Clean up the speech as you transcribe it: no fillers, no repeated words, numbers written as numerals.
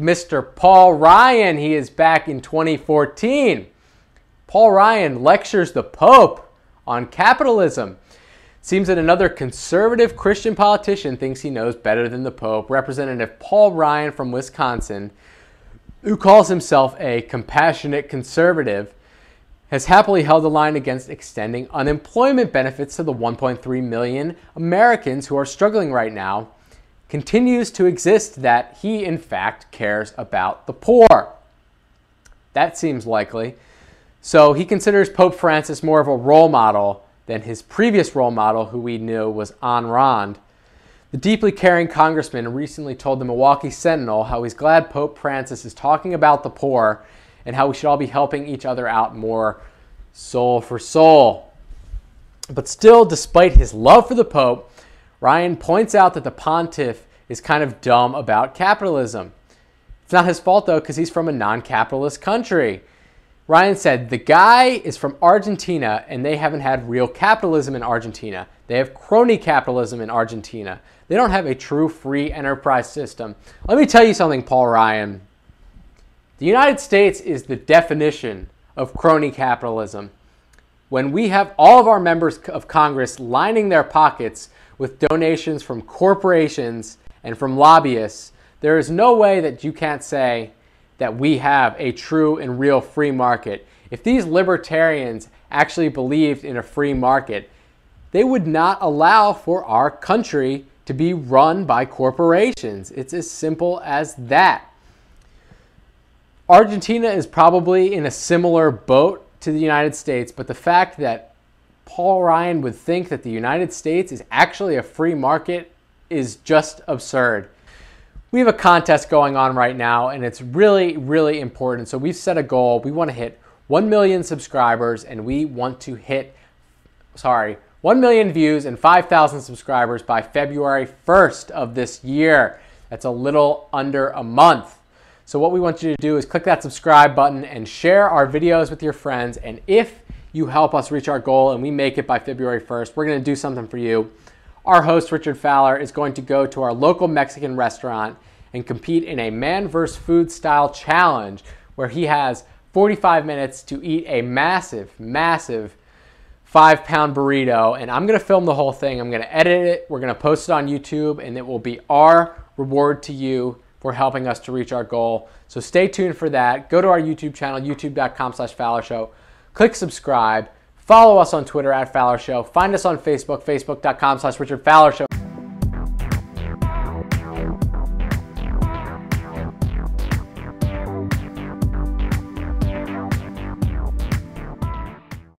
Mr. Paul Ryan. He is back in 2014. Paul Ryan lectures the Pope on capitalism. Seems that another conservative Christian politician thinks he knows better than the Pope, Representative Paul Ryan from Wisconsin, who calls himself a compassionate conservative, has happily held the line against extending unemployment benefits to the 1.3 million Americans who are struggling right now, continues to exist that he, in fact, cares about the poor. That seems likely. So he considers Pope Francis more of a role model than his previous role model, who we knew was Ayn Rand. The deeply caring congressman recently told the Milwaukee Sentinel how he's glad Pope Francis is talking about the poor and how we should all be helping each other out more, soul for soul. But still, despite his love for the Pope, Ryan points out that the pontiff is kind of dumb about capitalism. It's not his fault, though, because he's from a non-capitalist country. Ryan said, the guy is from Argentina, and they haven't had real capitalism in Argentina. They have crony capitalism in Argentina. They don't have a true free enterprise system. Let me tell you something, Paul Ryan. The United States is the definition of crony capitalism. When we have all of our members of Congress lining their pockets with donations from corporations and from lobbyists, there is no way that you can't say that we have a true and real free market. If these libertarians actually believed in a free market, they would not allow for our country to be run by corporations. It's as simple as that. Argentina is probably in a similar boat to the United States, but the fact that Paul Ryan would think that the United States is actually a free market is just absurd. We have a contest going on right now, and it's really, really important. So we've set a goal. We want to hit 1 million subscribers, and we want to hit, 1 million views and 5,000 subscribers by February 1st of this year. That's a little under a month. So what we want you to do is click that subscribe button and share our videos with your friends. And if you help us reach our goal and we make it by February 1st, we're going to do something for you. Our host, Richard Fowler, is going to go to our local Mexican restaurant and compete in a man versus food style challenge where he has 45 minutes to eat a massive, massive 5-pound burrito. And I'm going to film the whole thing. I'm going to edit it. We're going to post it on YouTube, and it will be our reward to you for helping us to reach our goal. So stay tuned for that. Go to our YouTube channel, youtube.com/Fowler Show. Click subscribe. Follow us on Twitter @Fowler Show. Find us on Facebook, facebook.com/Richard Fowler Show.